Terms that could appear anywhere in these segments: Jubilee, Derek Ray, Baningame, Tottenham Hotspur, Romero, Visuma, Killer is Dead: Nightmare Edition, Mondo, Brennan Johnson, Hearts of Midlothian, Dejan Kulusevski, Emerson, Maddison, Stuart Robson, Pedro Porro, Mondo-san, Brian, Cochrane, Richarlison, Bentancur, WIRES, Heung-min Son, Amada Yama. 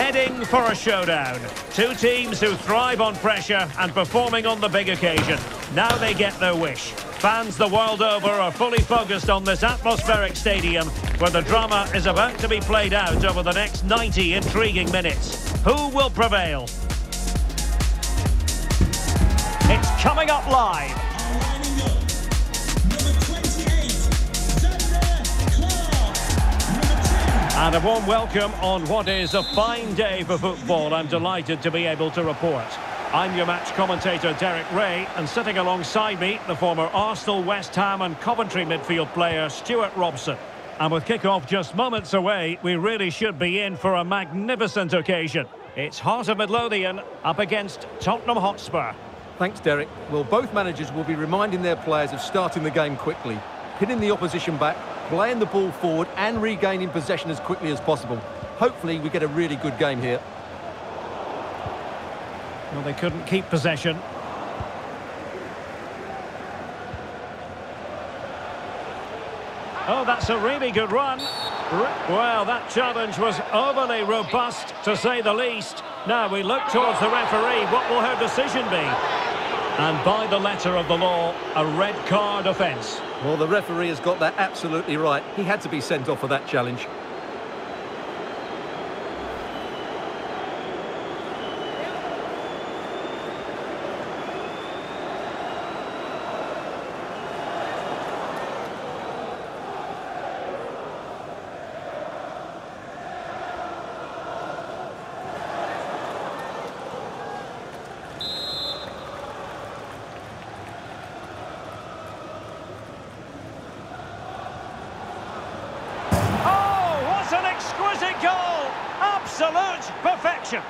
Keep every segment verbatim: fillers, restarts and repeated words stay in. heading for a showdown. Two teams who thrive on pressure and performing on the big occasion. Now they get their wish. Fans the world over are fully focused on this atmospheric stadium where the drama is about to be played out over the next ninety intriguing minutes. Who will prevail? It's coming up live. And a warm welcome on what is a fine day for football. I'm delighted to be able to report. I'm your match commentator, Derek Ray, and sitting alongside me, the former Arsenal, West Ham and Coventry midfield player, Stuart Robson. And with kick-off just moments away, we really should be in for a magnificent occasion. It's Hearts of Midlothian up against Tottenham Hotspur. Thanks, Derek. Well, both managers will be reminding their players of starting the game quickly, hitting the opposition back, playing the ball forward and regaining possession as quickly as possible. Hopefully, we get a really good game here. Well, they couldn't keep possession. Oh, that's a really good run. Well, that challenge was overly robust, to say the least. Now we look towards the referee. What will her decision be? And by the letter of the law, a red card offence. Well, the referee has got that absolutely right. He had to be sent off for that challenge. Exquisite goal! Absolute perfection!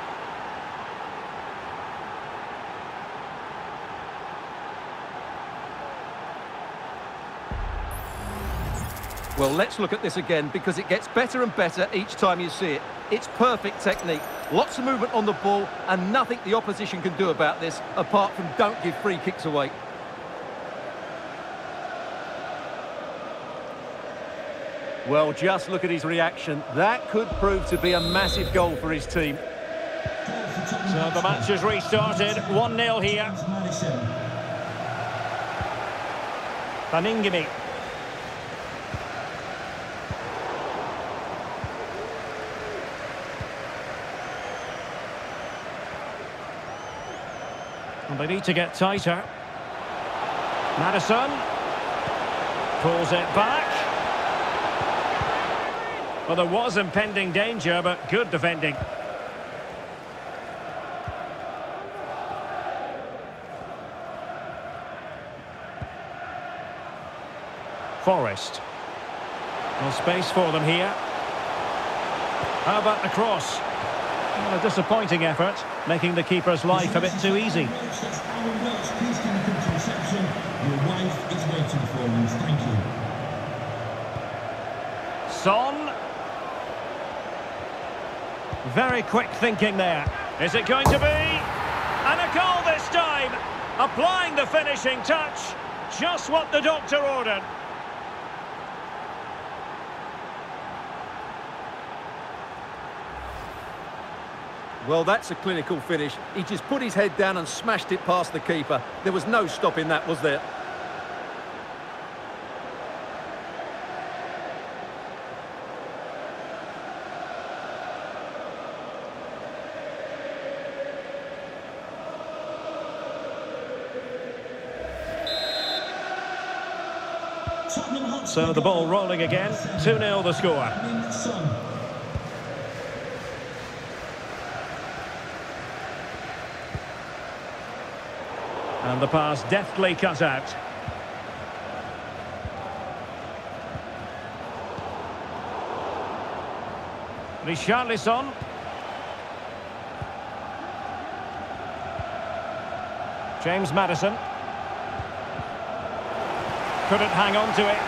Well, let's look at this again, because it gets better and better each time you see it. It's perfect technique, lots of movement on the ball, and nothing the opposition can do about this, apart from don't give free kicks away. Well, just look at his reaction. That could prove to be a massive goal for his team. So the match has restarted. one nil here. Baningame. And they need to get tighter. Maddison pulls it back. Well, there was impending danger, but good defending. Forrest. No space for them here. How about the cross? Well, a disappointing effort, making the keeper's life a bit too easy. Your wife is waiting for you. Thank you. Son. Very quick thinking there. Is it going to be? And a goal this time. Applying the finishing touch. Just what the doctor ordered. Well, that's a clinical finish. He just put his head down and smashed it past the keeper. There was no stopping that, was there? So the ball rolling again, two nil the score. And the pass deftly cut out. Richarlison. James Maddison. Couldn't hang on to it.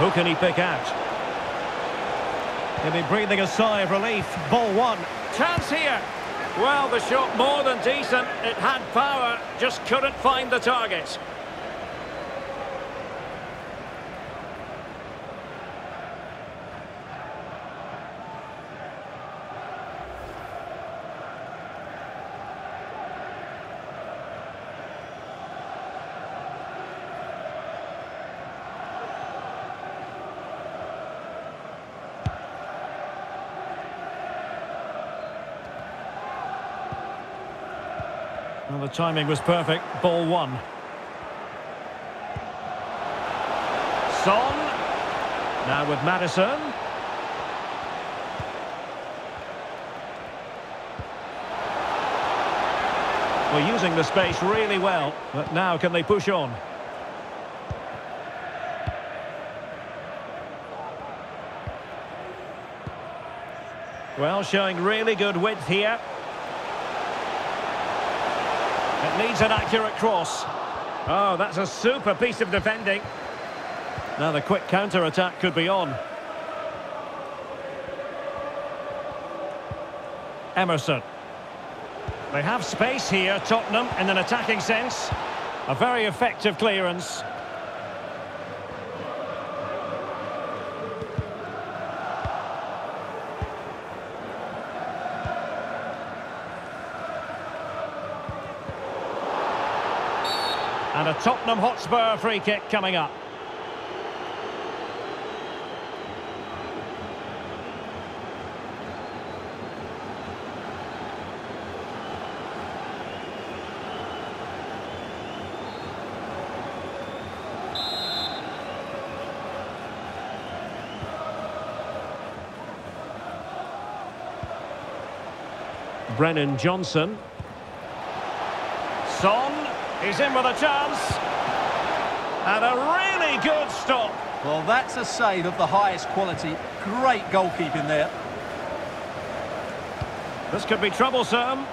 Who can he pick out? He'll be breathing a sigh of relief. Ball one. Chance here. Well, the shot more than decent. It had power, just couldn't find the target. Well, the timing was perfect. Ball one. Son. Now with Maddison. We're using the space really well, but now can they push on? Well, showing really good width here. It needs an accurate cross. Oh, that's a super piece of defending. Now the quick counter-attack could be on. Emerson. They have space here, Tottenham, in an attacking sense. A very effective clearance. And a Tottenham Hotspur free kick coming up. Brennan Johnson. Son. He's in with a chance, and a really good stop. Well, that's a save of the highest quality. Great goalkeeping there. This could be troublesome.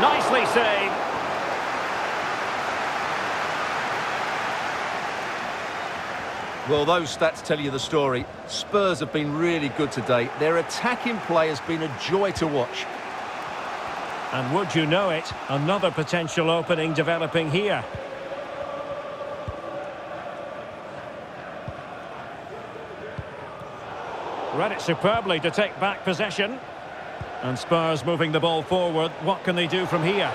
Nicely saved. Well, those stats tell you the story. Spurs have been really good today. Their attacking play has been a joy to watch. And would you know it, another potential opening developing here. Read it superbly to take back possession. And Spurs moving the ball forward. What can they do from here?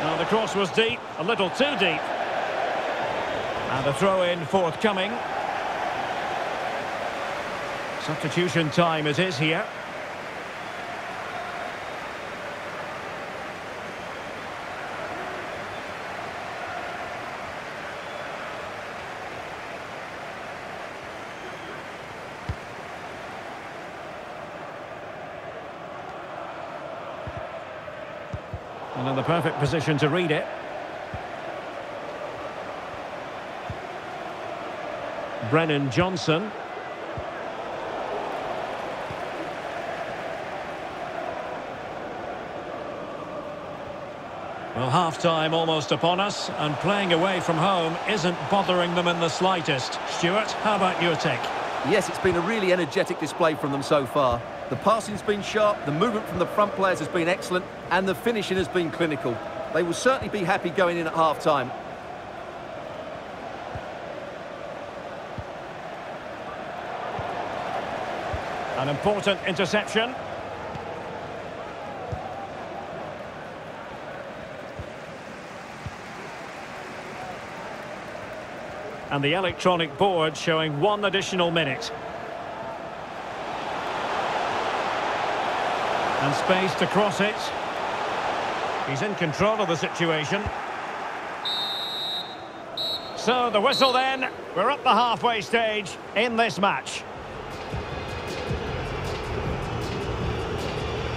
Now the cross was deep, a little too deep. And a throw-in forthcoming. Substitution time it is here. And in the perfect position to read it. Brennan Johnson. Well, half-time almost upon us, and playing away from home isn't bothering them in the slightest. Stuart, how about your take? Yes, it's been a really energetic display from them so far. The passing's been sharp, the movement from the front players has been excellent, and the finishing has been clinical. They will certainly be happy going in at half-time. An important interception. And the electronic board showing one additional minute. And space to cross it. He's in control of the situation. So the whistle then. We're up the halfway stage in this match.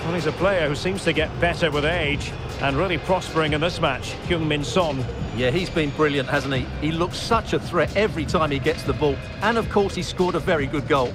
Well, he's a player who seems to get better with age and really prospering in this match, Heung-min Son. Yeah, he's been brilliant, hasn't he? He looks such a threat every time he gets the ball. And, of course, he scored a very good goal.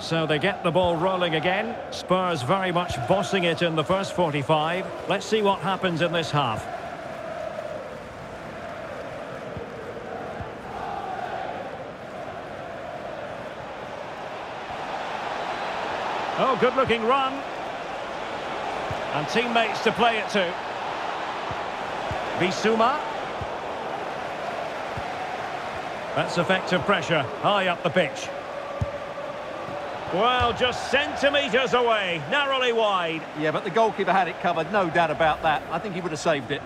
So they get the ball rolling again. Spurs very much bossing it in the first forty-five. Let's see what happens in this half. Oh, good-looking run. And teammates to play it to. Visuma. That's effective pressure high up the pitch. Well, just centimetres away, narrowly wide. Yeah, but the goalkeeper had it covered, no doubt about that. I think he would have saved it.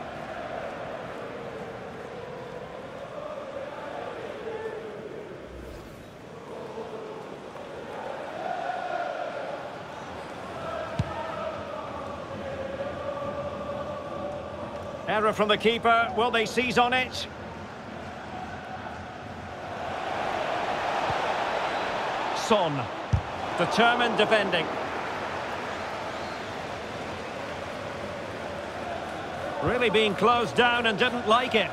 Error from the keeper. Will they seize on it? Son. Determined defending. Really being closed down and didn't like it.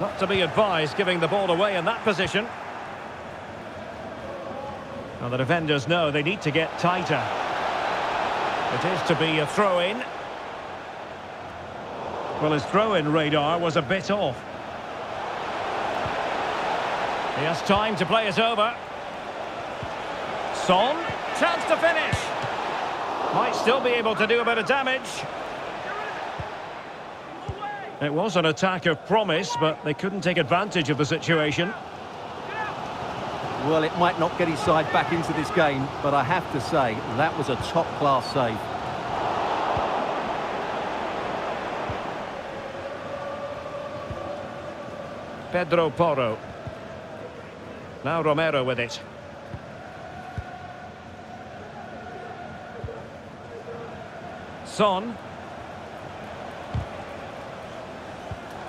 Not to be advised giving the ball away in that position. Now the defenders know they need to get tighter. It is to be a throw-in. Well, his throw-in radar was a bit off. He has time to play it over. Son, chance to finish. Might still be able to do a bit of damage. It was an attack of promise, but they couldn't take advantage of the situation. Well, it might not get his side back into this game, but I have to say, that was a top-class save. Pedro Porro. Now Romero with it. Son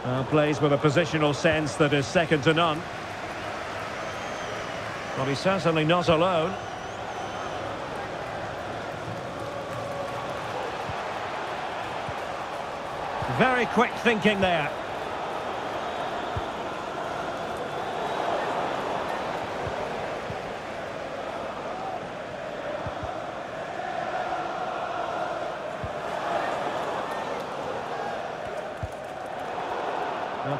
uh, plays with a positional sense that is second to none. Well, he's certainly not alone. Very quick thinking there.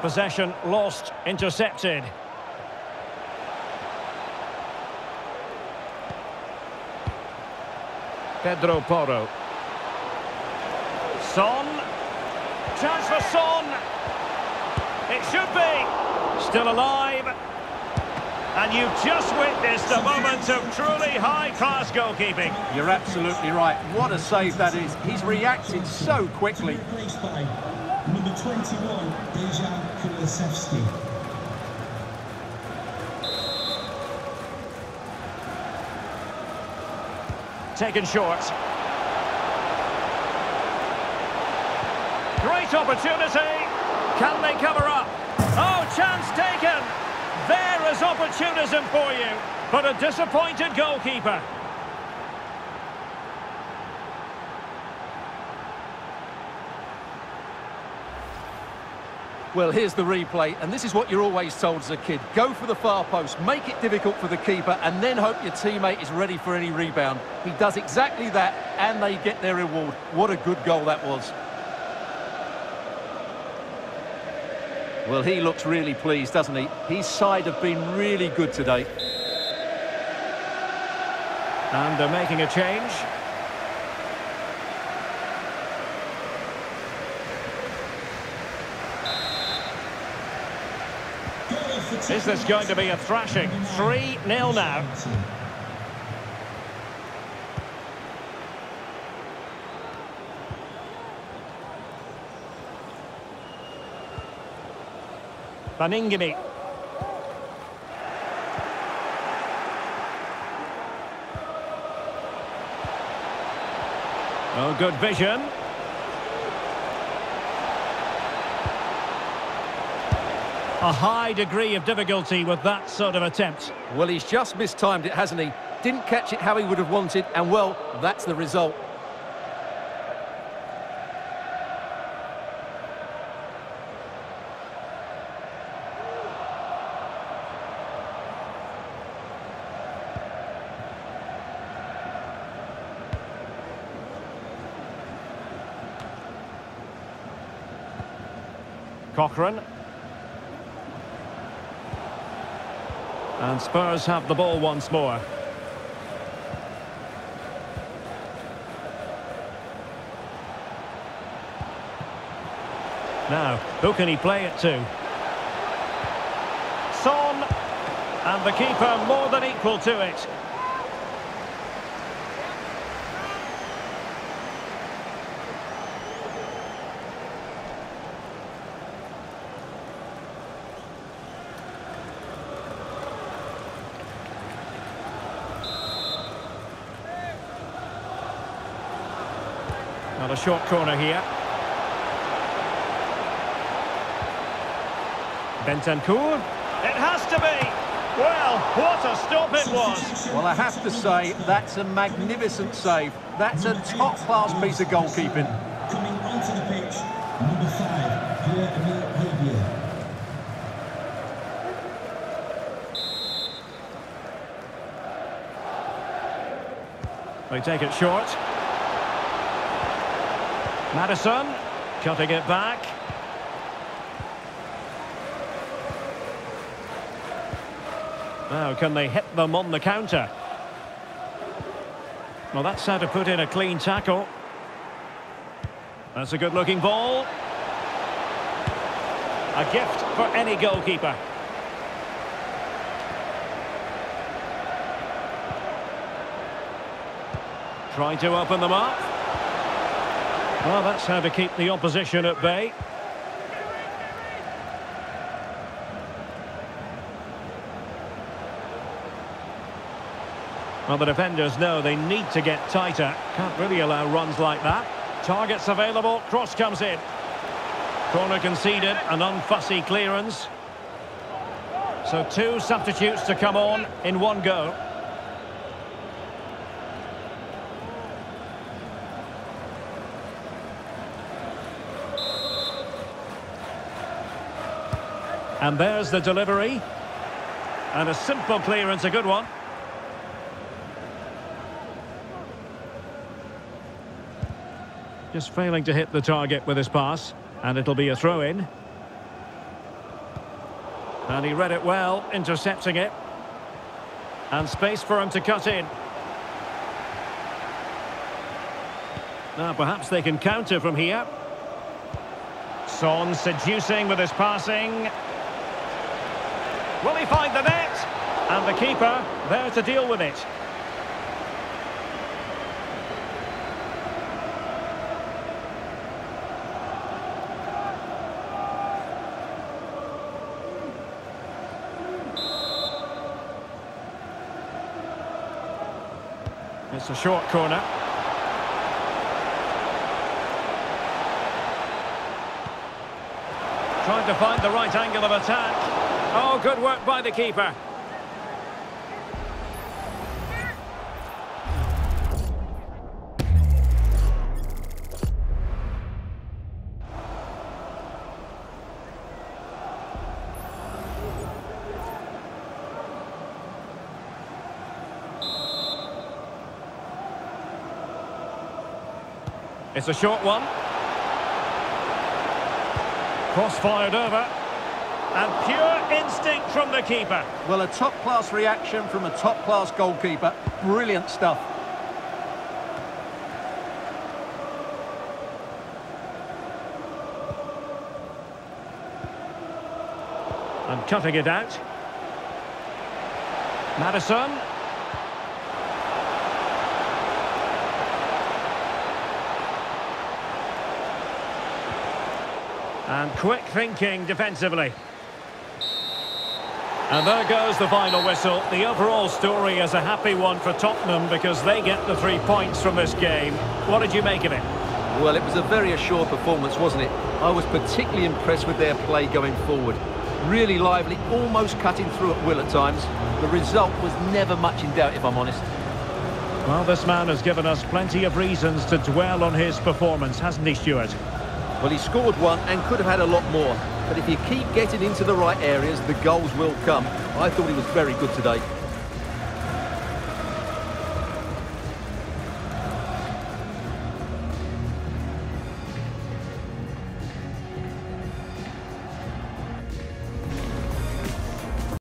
Possession lost, intercepted. Pedro Porro. Son. Chance for Son. It should be. Still alive. And you've just witnessed a moment of truly high-class goalkeeping. You're absolutely right. What a save that is. He's reacted so quickly. Number twenty-one, Dejan Kulusevski. Taken short. Great opportunity. Can they cover up? Oh, chance taken. There is opportunism for you, but a disappointed goalkeeper. Well, here's the replay, and this is what you're always told as a kid. Go for the far post, make it difficult for the keeper, and then hope your teammate is ready for any rebound. He does exactly that, and they get their reward. What a good goal that was. Well, he looks really pleased, doesn't he? His side have been really good today. And they're making a change. Is this going to be a thrashing? three nil now. Baningame. Oh, good vision. A high degree of difficulty with that sort of attempt. Well, he's just mistimed it, hasn't he? Didn't catch it how he would have wanted, and, well, that's the result. Cochrane. And Spurs have the ball once more. Now, who can he play it to? Son, and the keeper more than equal to it. Well, a short corner here. Bentancur, it has to be. Well, what a stop it was. Well, I have to say, that's a magnificent save. That's a top-class piece of goalkeeping. Coming onto the pitch, number five, Derek Ray. They take it short. Maddison, cutting it back. Now, can they hit them on the counter? Well, that's how to put in a clean tackle. That's a good-looking ball. A gift for any goalkeeper. Trying to open them up. Well, that's how to keep the opposition at bay. Well, the defenders know they need to get tighter. Can't really allow runs like that. Targets available, cross comes in. Corner conceded, an unfussy clearance. So two substitutes to come on in one go. And there's the delivery. And a simple clearance, a good one. Just failing to hit the target with his pass, and it'll be a throw-in. And he read it well, intercepting it. And space for him to cut in. Now perhaps they can counter from here. Son seducing with his passing. Will he find the net? And the keeper there to deal with it. It's a short corner. Trying to find the right angle of attack. Oh, good work by the keeper. It's a short one. Cross fired over. And pure instinct from the keeper. Well, a top-class reaction from a top-class goalkeeper. Brilliant stuff. And cutting it out. Maddison. And quick thinking defensively. And there goes the final whistle. The overall story is a happy one for Tottenham because they get the three points from this game. What did you make of it? Well, it was a very assured performance, wasn't it? I was particularly impressed with their play going forward. Really lively, almost cutting through at will at times. The result was never much in doubt, if I'm honest. Well, this man has given us plenty of reasons to dwell on his performance, hasn't he, Stuart? Well, he scored one and could have had a lot more. But if you keep getting into the right areas, the goals will come. I thought he was very good today.